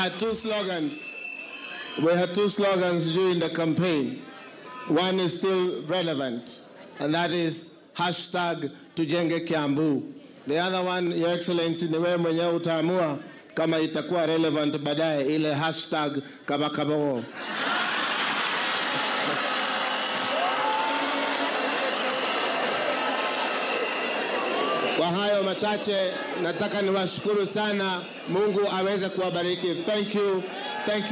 had two slogans. We had two slogans during the campaign. One is still relevant, and that is hashtag Tujenge Kiambu. The other one, Your Excellency, ni wewe mwenyewe utaamua kama itakuwa relevant baadaye ile hashtag kabakabo. Kwa hayo machache nataka niwashukuru sana. Mungu aweze kuwabariki. Thank you. Thank you.